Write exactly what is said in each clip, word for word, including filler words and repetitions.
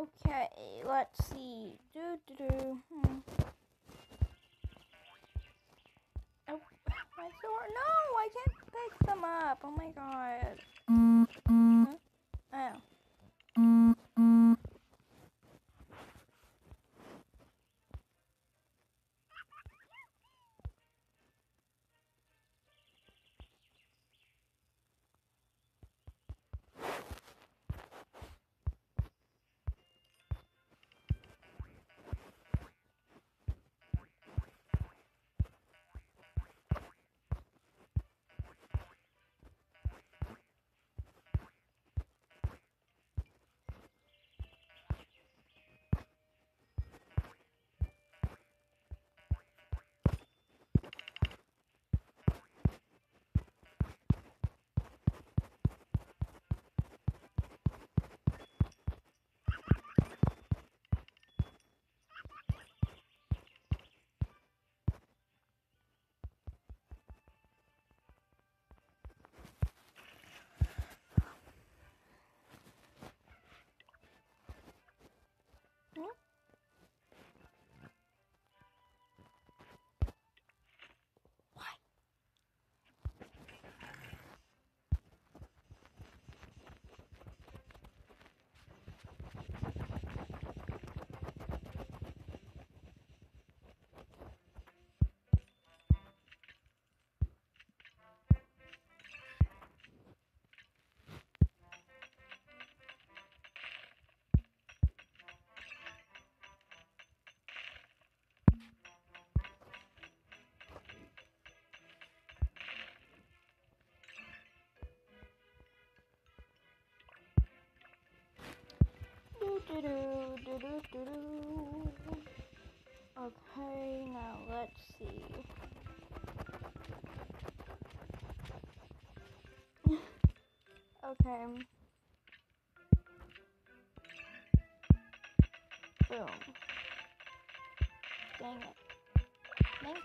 Okay, let's see. Do do do. Hmm. Oh, my sword! No, I can't pick them up. Oh my god. Huh? Oh. Okay, now let's see. Okay. Boom. Dang it. Thanks.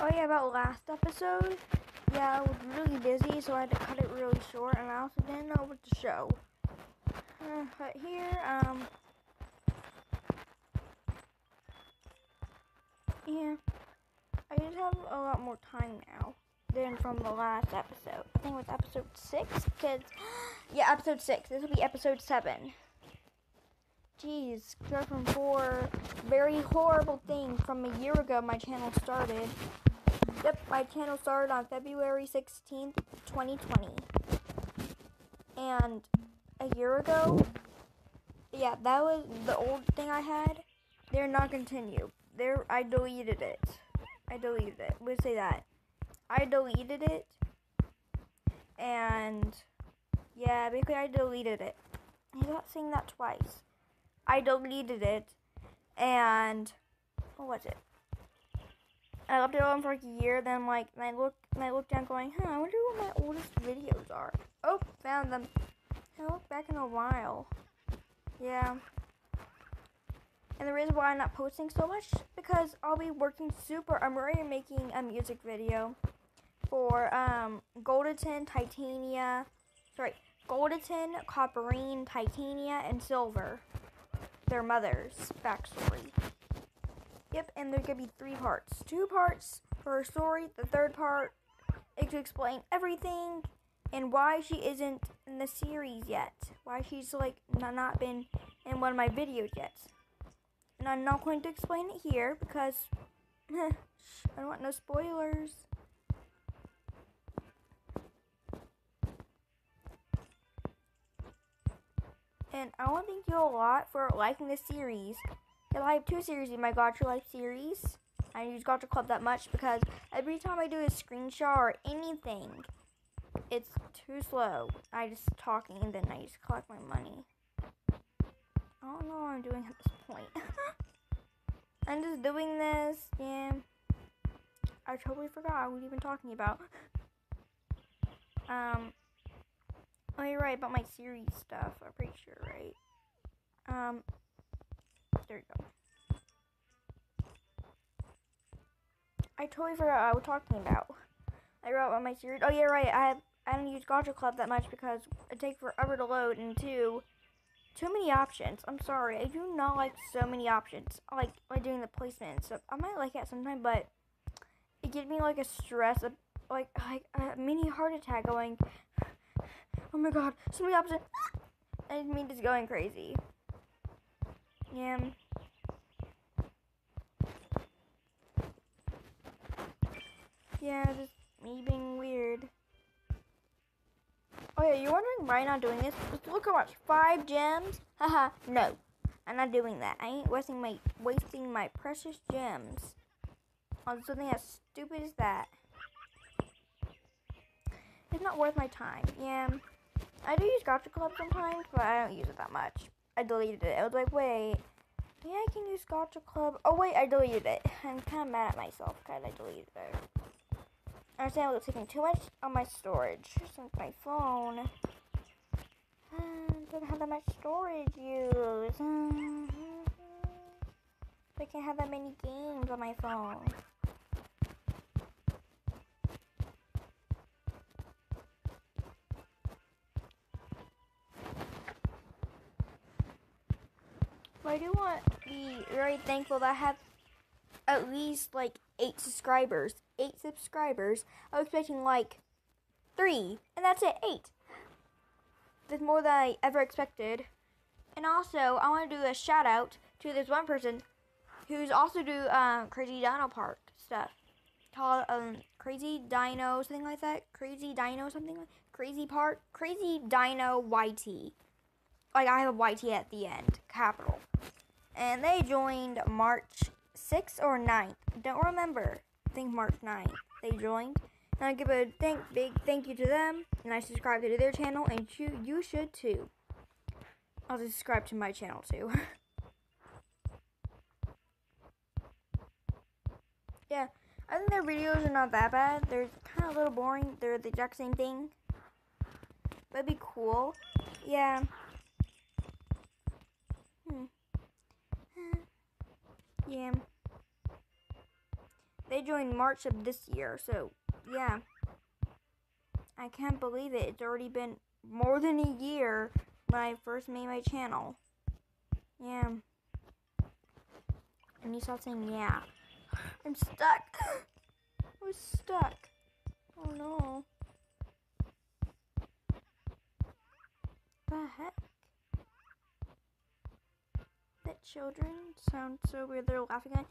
Oh yeah, about last episode, yeah, I was really busy, so I had to cut it really short, and I also didn't know what to show. Uh, but here, um, yeah, I just have a lot more time now than from the last episode. I think it was episode six, because, yeah, episode six, this will be episode seven. Jeez, go from four very horrible things from a year ago my channel started. Yep, my channel started on February sixteenth, twenty twenty. And a year ago, yeah, that was the old thing I had. They're not continued. There, I deleted it. I deleted it. We'll say that. I deleted it. And, yeah, basically I deleted it. I'm not saying that twice. I deleted it. And what was it? I left it on for like a year, then like, and I looked, and I looked down going, huh, I wonder what my oldest videos are. Oh, found them. I looked back in a while. Yeah. And the reason why I'm not posting so much, because I'll be working super, I'm already making a music video for, um, Goldenton, Titania, sorry, Goldenton, Copperine, Titania, and Silver. Their mother's backstory. Yep, and there's gonna be three parts. Two parts for her story, the third part is to explain everything and why she isn't in the series yet. Why she's like not been in one of my videos yet. And I'm not going to explain it here because I don't want no spoilers. And I want to thank you a lot for liking this series. Because I have two series in my Gacha Life series. I don't use Gacha Club that much because every time I do a screenshot or anything, it's too slow. I just talking and then I just collect my money. I don't know what I'm doing at this point. I'm just doing this, yeah. I totally forgot what we've been talking about. Um, oh, you're right about my series stuff. I'm pretty sure, right? Um, there you go. I totally forgot what I was talking about. I wrote about my series. Oh, yeah, right. I have, I don't use Gacha Club that much because it takes forever to load, and two. Too many options. I'm sorry. I do not like so many options. I like, like doing the placement and stuff. I might like it sometime, but it gives me like a stress, a, like, like a mini heart attack going, oh my god, so many options. I mean, just going crazy. Yeah. Yeah, just me being weird. Oh yeah, you're wondering why I'm not doing this? Just look how much. Five gems? Haha, no. I'm not doing that. I ain't wasting my wasting my precious gems on something as stupid as that. It's not worth my time. Yeah. I do use Gacha Club sometimes, but I don't use it that much. I deleted it. I was like, wait, yeah, I can use Gacha Club. Oh wait, I deleted it. I'm kinda mad at myself because I deleted it. I understand it's taking too much on my storage. Since my phone uh, doesn't have that much storage use. Uh, I can't have that many games on my phone. But I do want to be very thankful that I have at least like eight subscribers. Eight subscribers. I was expecting like three, and that's it, eight. That's more than I ever expected. And also, I want to do a shout out to this one person who's also do um, Crazy Dino Park stuff. Called um, Crazy Dino something like that. Crazy Dino something like Crazy Park. Crazy Dino Y T. Like I have a Y T at the end, capital. And they joined March. sixth or ninth, don't remember. I think March ninth they joined, and I give a thank big thank you to them, and I subscribe to their channel, and you, you should too. I'll subscribe to my channel too. Yeah, I think their videos are not that bad. They're kind of a little boring. They're the exact same thing. That'd be cool. Yeah. Hmm. Yeah. They joined March of this year, so yeah. I can't believe it. It's already been more than a year when I first made my channel. Yeah. And you start saying, yeah. I'm stuck. I was stuck. Oh no. The heck? That children sound so weird, they're laughing at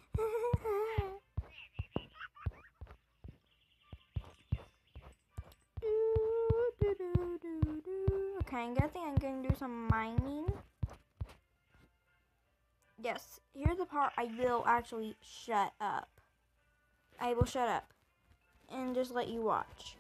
do, do, do, do, do. Okay, I'm gonna think I'm gonna do some mining. Yes, here's the part I will actually shut up. I will shut up and just let you watch.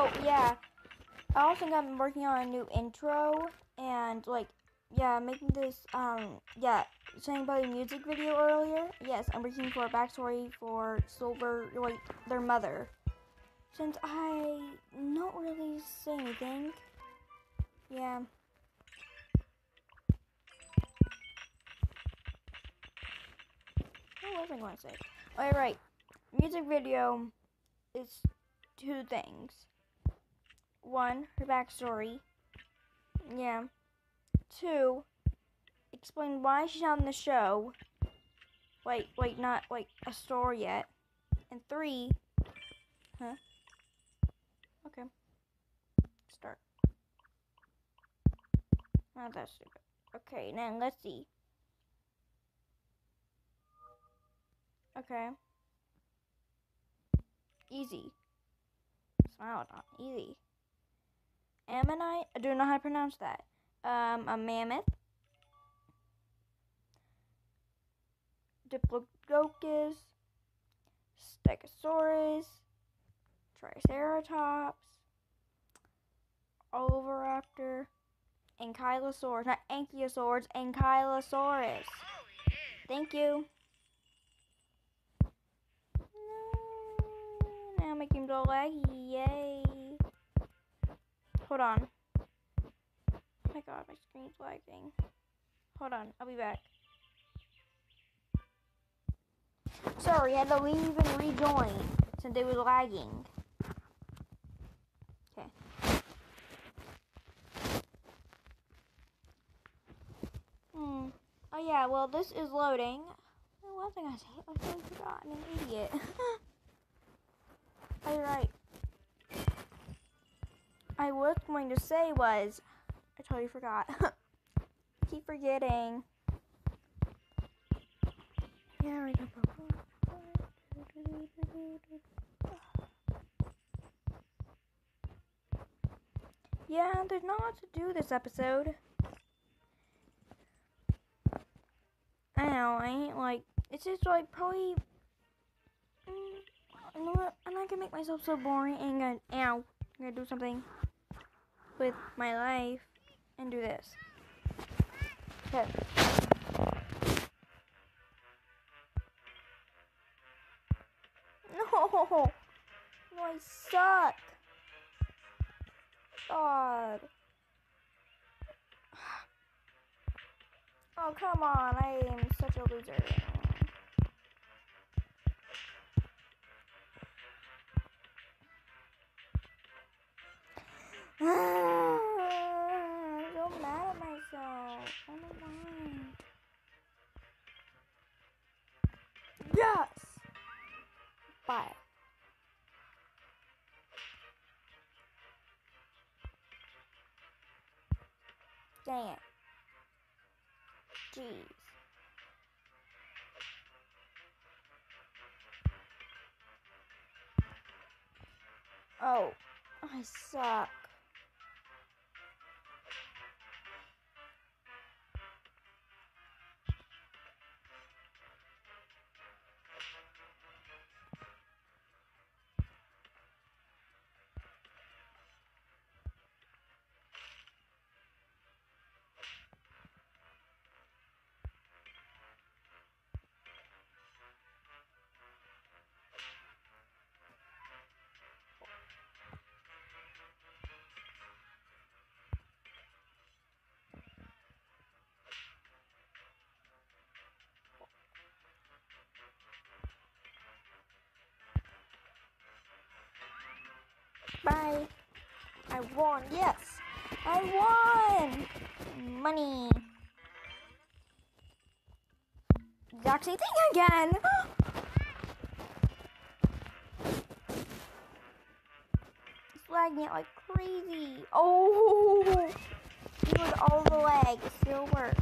Oh, yeah. I also think I'm working on a new intro, and, like, yeah, making this, um, yeah, saying about the music video earlier. Yes, I'm working for a backstory for Silver, like, their mother. Since I don't really say anything. Yeah. What was I going to say? Alright, right. Music video is two things. One, her backstory. Yeah. Two, explain why she's on the show. Wait, wait, not, like, a story yet. And three, huh? Okay. Start. Not that stupid. Okay, now let's see. Okay. Easy. Smile on. Easy. Ammonite? I don't know how to pronounce that. Um, a mammoth. Diplodocus. Stegosaurus. Triceratops. Overopter. Ankylosaurus. Not Ankylosaurus. Ankylosaurus. Thank you. Making all laggy, yay! Hold on. Oh my god, my screen's lagging. Hold on, I'll be back. Sorry, I had to leave and rejoin since it was lagging. Okay. Hmm. Oh yeah. Well, this is loading. One thing I say, I totally forgot. I'm an idiot. Alright, I was going to say was, I totally forgot, keep forgetting, yeah, we go. Yeah, there's not a lot to do this episode, I know, I ain't like, it's just like probably, mm, you know what? I'm not gonna make myself so boring and gonna, ow, I'm gonna do something with my life and do this. Okay. No! No, I suck! God. Oh, come on, I am such a loser. I'm so mad at myself. I don't mind. Yes! Bye. Dang it. Jeez. Oh, I suck. Bye. I won. Yes. I won. Money. Exact same thing again. It's lagging out like crazy. Oh. It was all the lag. It still works.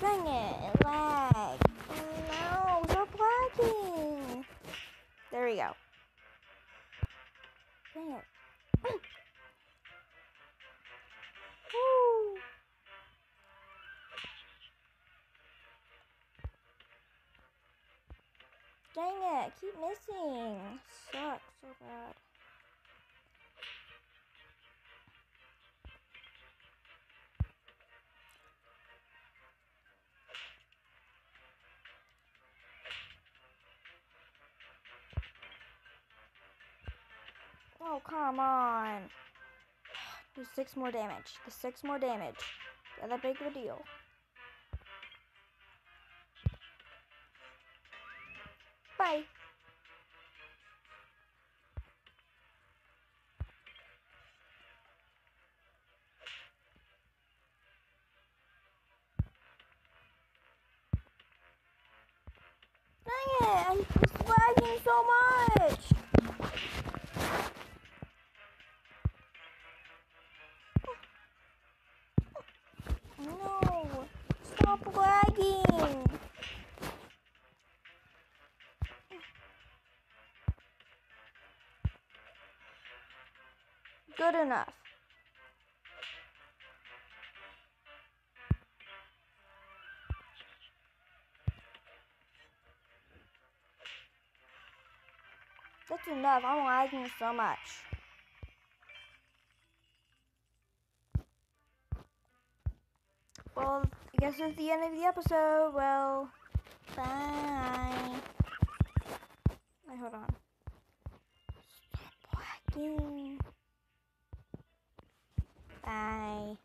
Dang it. It lagged. No. Stop lagging. There we go. Dang it. Woo. Dang it. keep missing. Sucks so bad. Oh, come on. Do six more damage. Do six more damage. Not that big of a deal. Bye. Dang it! I'm lagging so much! No! Stop lagging! Good enough. That's enough. I'm lagging so much. Well, I guess that's the end of the episode. Well, bye. Wait, hold on. Stop lagging. Bye.